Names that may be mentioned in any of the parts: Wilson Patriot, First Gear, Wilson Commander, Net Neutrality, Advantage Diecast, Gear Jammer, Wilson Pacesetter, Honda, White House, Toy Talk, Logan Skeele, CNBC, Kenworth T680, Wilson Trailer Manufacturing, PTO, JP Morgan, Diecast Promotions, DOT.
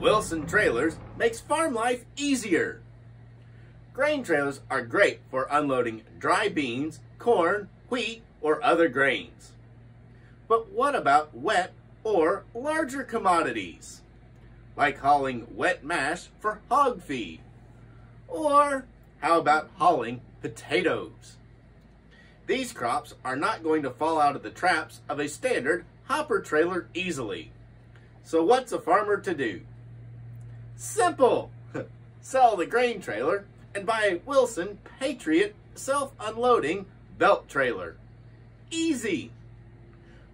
Wilson Trailers makes farm life easier. Grain trailers are great for unloading dry beans, corn, wheat, or other grains. But what about wet or larger commodities? Like hauling wet mash for hog feed. Or how about hauling potatoes? These crops are not going to fall out of the traps of a standard hopper trailer easily. So what's a farmer to do? Simple! Sell the grain trailer and buy a Wilson Patriot self-unloading belt trailer. Easy!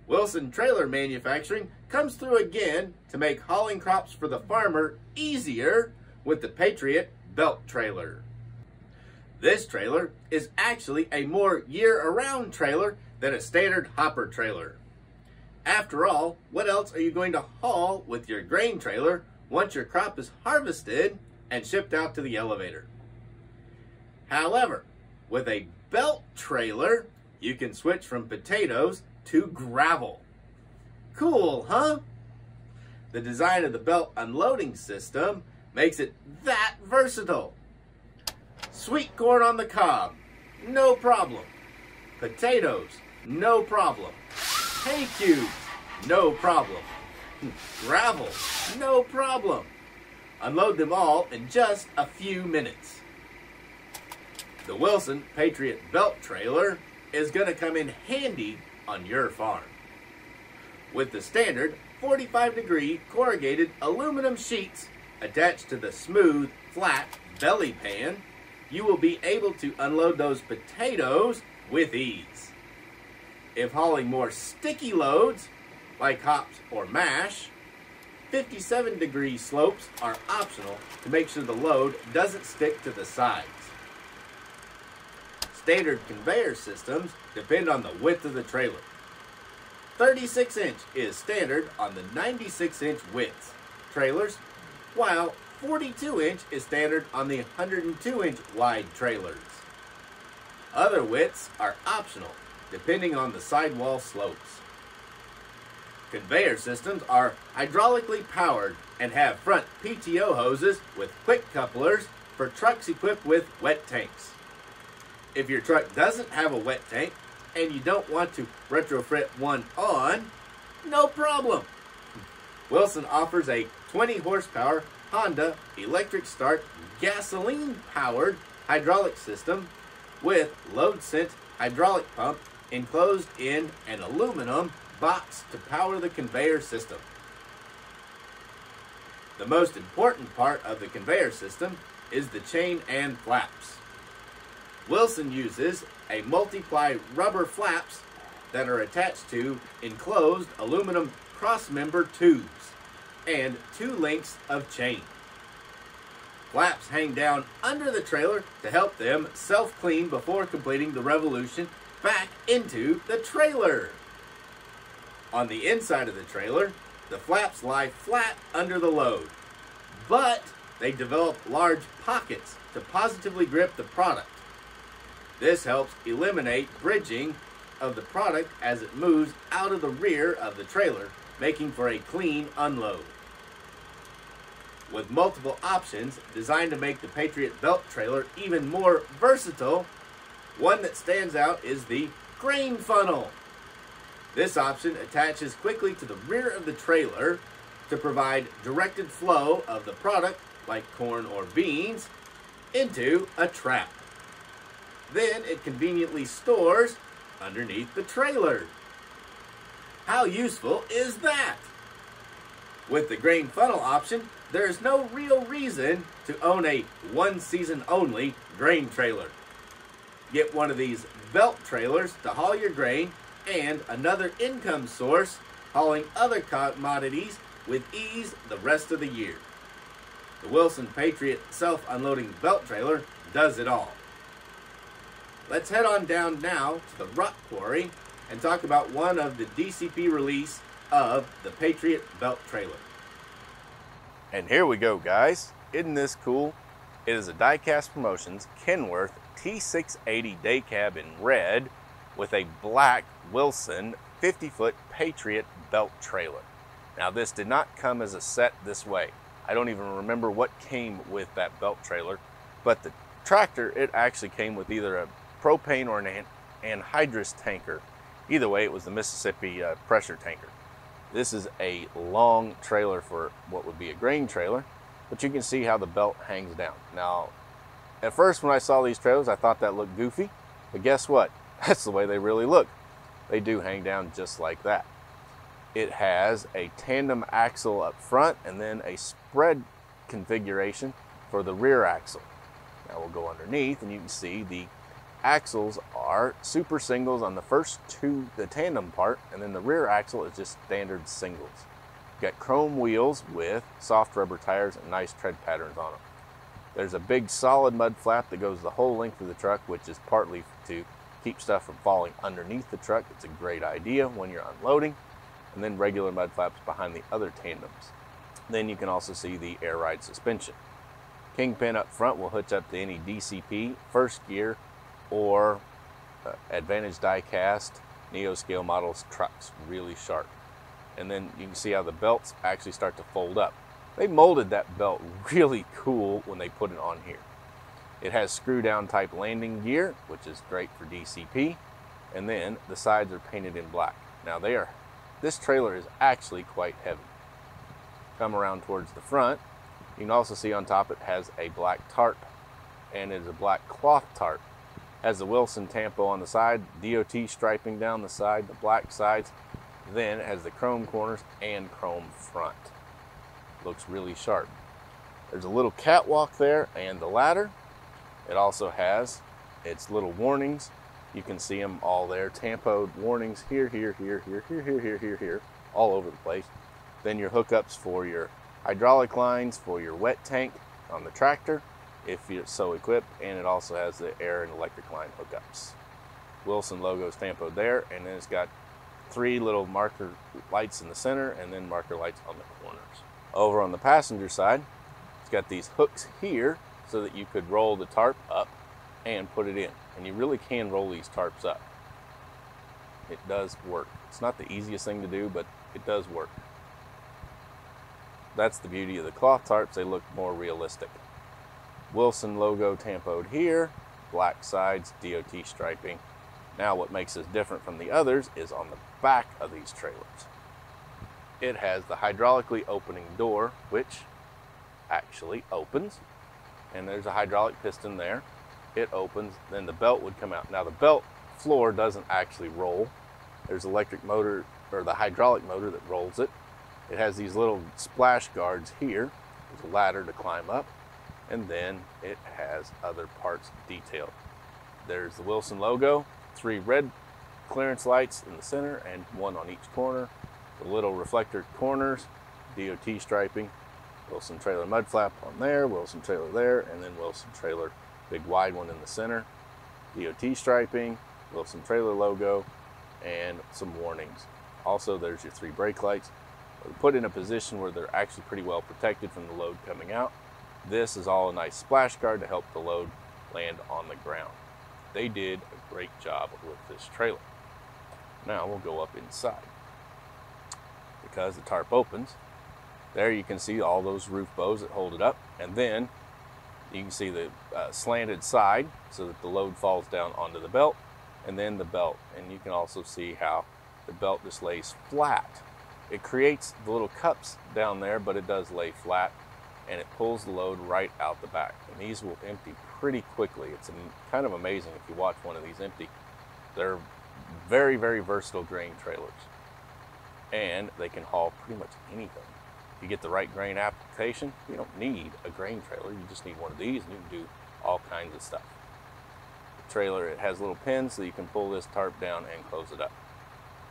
Wilson Trailer Manufacturing comes through again to make hauling crops for the farmer easier with the Patriot belt trailer. This trailer is actually a more year-round trailer than a standard hopper trailer. After all, what else are you going to haul with your grain trailer once your crop is harvested and shipped out to the elevator? However, with a belt trailer, you can switch from potatoes to gravel. Cool, huh? The design of the belt unloading system makes it that versatile. Sweet corn on the cob, no problem. Potatoes, no problem. Hay cubes, no problem. Gravel, no problem. Unload them all in just a few minutes. The Wilson Patriot belt trailer is going to come in handy on your farm. With the standard 45-degree corrugated aluminum sheets attached to the smooth, flat belly pan, you will be able to unload those potatoes with ease. If hauling more sticky loads, like hops or mash, 57-degree slopes are optional to make sure the load doesn't stick to the sides. Standard conveyor systems depend on the width of the trailer. 36-inch is standard on the 96-inch width trailers, while 42-inch is standard on the 102-inch wide trailers. Other widths are optional, depending on the sidewall slopes. Conveyor systems are hydraulically powered and have front PTO hoses with quick couplers for trucks equipped with wet tanks. If your truck doesn't have a wet tank and you don't want to retrofit one on, no problem. Wilson offers a 20-horsepower Honda electric start gasoline-powered hydraulic system with load-sent hydraulic pump enclosed in an aluminum box to power the conveyor system. The most important part of the conveyor system is the chain and flaps. Wilson uses a multi-ply rubber flaps that are attached to enclosed aluminum cross-member tubes and 2 lengths of chain. Flaps hang down under the trailer to help them self-clean before completing the revolution back into the trailer. On the inside of the trailer, the flaps lie flat under the load, but they develop large pockets to positively grip the product. This helps eliminate bridging of the product as it moves out of the rear of the trailer, making for a clean unload. With multiple options designed to make the Patriot belt trailer even more versatile, one that stands out is the grain funnel. This option attaches quickly to the rear of the trailer to provide directed flow of the product, like corn or beans, into a trap. Then it conveniently stores underneath the trailer. How useful is that? With the grain funnel option, there is no real reason to own a one-season-only grain trailer. Get one of these belt trailers to haul your grain and another income source hauling other commodities with ease the rest of the year. The Wilson Patriot self-unloading belt trailer does it all. Let's head on down now to the rock quarry and talk about one of the DCP release of the Patriot belt trailer. And here we go, guys. Isn't this cool? It is a Diecast Promotions Kenworth T680 day cab in red with a black Wilson 50-foot Patriot belt trailer. Now, this did not come as a set this way. I don't even remember what came with that belt trailer, but the tractor, it actually came with either a propane or an anhydrous tanker. Either way, it was the Mississippi pressure tanker. This is a long trailer for what would be a grain trailer, but you can see how the belt hangs down. Now, at first when I saw these trailers, I thought that looked goofy, but guess what? That's the way they really look. They do hang down just like that. It has a tandem axle up front and then a spread configuration for the rear axle. Now we'll go underneath and you can see the axles are super singles on the first two, the tandem part, and then the rear axle is just standard singles. You've got chrome wheels with soft rubber tires and nice tread patterns on them. There's a big solid mud flap that goes the whole length of the truck, which is partly to keep stuff from falling underneath the truck. It's a great idea when you're unloading. And then regular mud flaps behind the other tandems. Then you can also see the air ride suspension. Kingpin up front will hitch up to any DCP, first gear, or Advantage Diecast Neo Scale models trucks, really sharp. And then you can see how the belts actually start to fold up. They molded that belt really cool when they put it on here. It has screw down type landing gear, which is great for DCP. And then the sides are painted in black. Now they are, this trailer is actually quite heavy. Come around towards the front. You can also see on top it has a black tarp, and it is a black cloth tarp. Has the Wilson tampo on the side, DOT striping down the side, the black sides. Then it has the chrome corners and chrome front. Looks really sharp. There's a little catwalk there and the ladder. It also has its little warnings. You can see them all there, tampoed warnings here, here, here, here, here, here, here, here, here, all over the place. Then your hookups for your hydraulic lines, for your wet tank on the tractor, if you're so equipped, and it also has the air and electric line hookups. Wilson logo is tampoed there, and then it's got three little marker lights in the center and then marker lights on the corners. Over on the passenger side, it's got these hooks here so that you could roll the tarp up and put it in. And you really can roll these tarps up. It does work. It's not the easiest thing to do, but it does work. That's the beauty of the cloth tarps. They look more realistic. Wilson logo tampoed here, black sides, DOT striping. Now what makes this different from the others is on the back of these trailers. It has the hydraulically opening door, which actually opens, and there's a hydraulic piston there. It opens, then the belt would come out. Now the belt floor doesn't actually roll. There's electric motor, or the hydraulic motor that rolls it. It has these little splash guards here. There's a ladder to climb up. And then it has other parts detailed. There's the Wilson logo, three red clearance lights in the center and one on each corner, the little reflector corners, DOT striping, Wilson trailer mud flap on there, Wilson trailer there, and then Wilson trailer, big wide one in the center, DOT striping, Wilson trailer logo, and some warnings. Also, there's your three brake lights. They're put in a position where they're actually pretty well protected from the load coming out. This is all a nice splash guard to help the load land on the ground. They did a great job with this trailer. Now we'll go up inside. Because the tarp opens, there you can see all those roof bows that hold it up, and then you can see the slanted side so that the load falls down onto the belt, and then the belt. And you can also see how the belt just lays flat. It creates the little cups down there, but it does lay flat, and it pulls the load right out the back. And these will empty pretty quickly. It's kind of amazing if you watch one of these empty. They're very, very versatile grain trailers, and they can haul pretty much anything. If you get the right grain application, you don't need a grain trailer. You just need one of these and you can do all kinds of stuff. The trailer, it has little pins so you can pull this tarp down and close it up.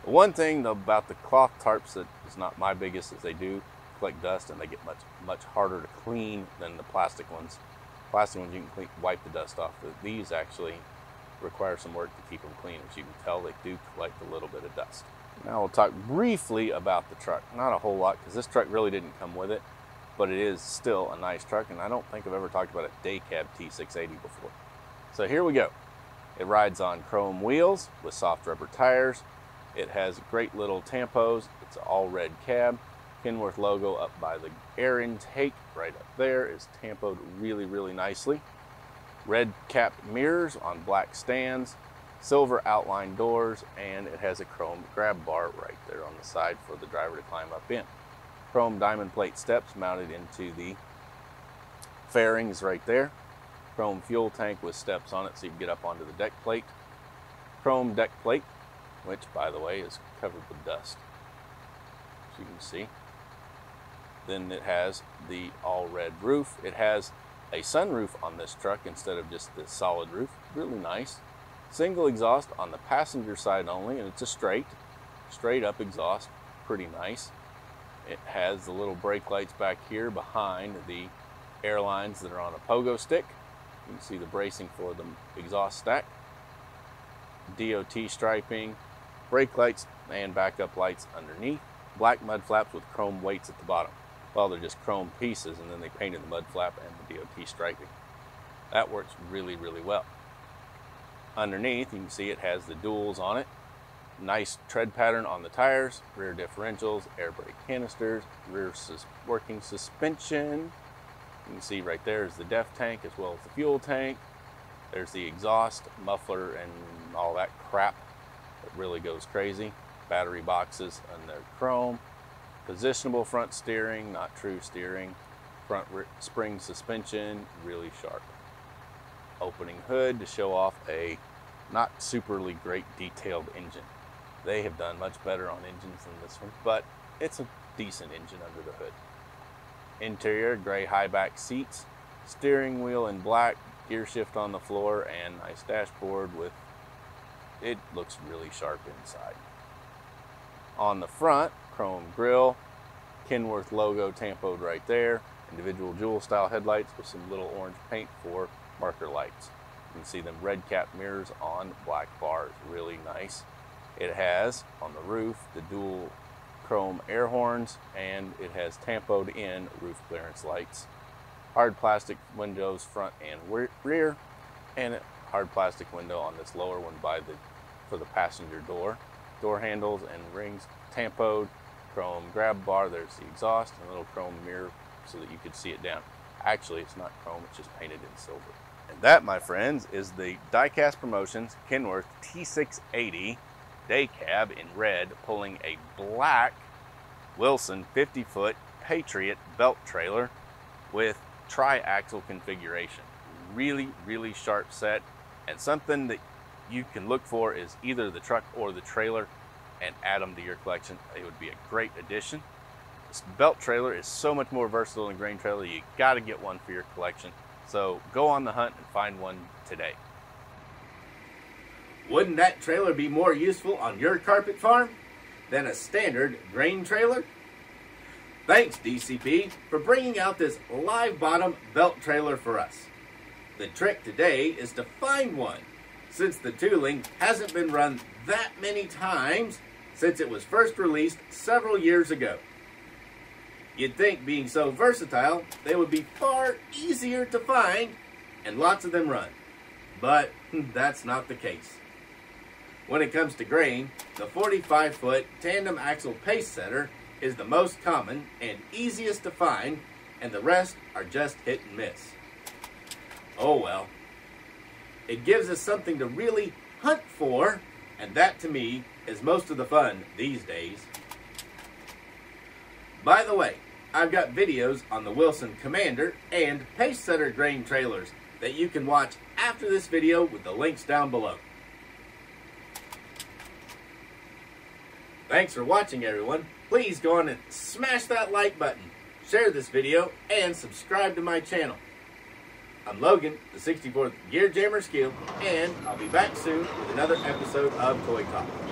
The one thing though about the cloth tarps that is not my biggest is they do collect dust, and they get much harder to clean than the plastic ones. Plastic ones you can wipe the dust off, but these actually require some work to keep them clean. As you can tell, they do collect a little bit of dust. Now we'll talk briefly about the truck. Not a whole lot, because this truck really didn't come with it, but it is still a nice truck, and I don't think I've ever talked about a day cab T680 before. So here we go. It rides on chrome wheels with soft rubber tires. It has great little tampos. It's an all red cab. Kenworth logo up by the air intake, right up there, is tampoed really, really nicely. Red capped mirrors on black stands, silver outline doors, and it has a chrome grab bar right there on the side for the driver to climb up in. Chrome diamond plate steps mounted into the fairings right there. Chrome fuel tank with steps on it so you can get up onto the deck plate. Chrome deck plate, which by the way is covered with dust, as you can see. Then it has the all red roof. It has a sunroof on this truck instead of just the solid roof, really nice. Single exhaust on the passenger side only, and it's a straight up exhaust, pretty nice. It has the little brake lights back here behind the air lines that are on a pogo stick. You can see the bracing for the exhaust stack. DOT striping, brake lights and backup lights underneath. Black mud flaps with chrome weights at the bottom. Well, they're just chrome pieces, and then they painted the mud flap and the DOT striping. That works really, really well. Underneath, you can see it has the duals on it. Nice tread pattern on the tires, rear differentials, air brake canisters, rear working suspension. You can see right there is the DEF tank as well as the fuel tank. There's the exhaust, muffler, and all that crap that really goes crazy. Battery boxes and their chrome. Positionable front steering, not true steering. Front spring suspension, really sharp. Opening hood to show off a not superly great detailed engine. They have done much better on engines than this one, but it's a decent engine under the hood. Interior, gray high back seats, steering wheel in black, gear shift on the floor, and nice dashboard with, it looks really sharp inside. On the front, chrome grille, Kenworth logo tampoed right there, individual jewel style headlights with some little orange paint for marker lights. You can see them red cap mirrors on black bars, really nice. It has on the roof the dual chrome air horns, and it has tampoed in roof clearance lights, hard plastic windows front and rear, and a hard plastic window on this lower one for the passenger door. Door handles and rings tampoed, chrome grab bar, there's the exhaust, and a little chrome mirror so that you could see it down. Actually, it's not chrome, it's just painted in silver. And that, my friends, is the Diecast Promotions Kenworth T680 day cab in red, pulling a black Wilson 50-foot Patriot belt trailer with tri-axle configuration. Really, really sharp set, and something that you can look for is either the truck or the trailer and add them to your collection. It would be a great addition. This belt trailer is so much more versatile than a grain trailer. You got to get one for your collection. So go on the hunt and find one today. Wouldn't that trailer be more useful on your carpet farm than a standard grain trailer? Thanks, DCP, for bringing out this live bottom belt trailer for us. The trick today is to find one, since the tooling hasn't been run that many times since it was first released several years ago. You'd think, being so versatile, they would be far easier to find and lots of them run, but that's not the case. When it comes to grain, the 45-foot tandem axle Pacesetter is the most common and easiest to find, and the rest are just hit and miss. Oh well. It gives us something to really hunt for, and that to me is most of the fun these days. By the way, I've got videos on the Wilson Commander and Pacesetter grain trailers that you can watch after this video with the links down below. Thanks for watching, everyone. Please go on and smash that like button, share this video, and subscribe to my channel. I'm Logan, the 64th Gear Jammer Skill, and I'll be back soon with another episode of Toy Talk.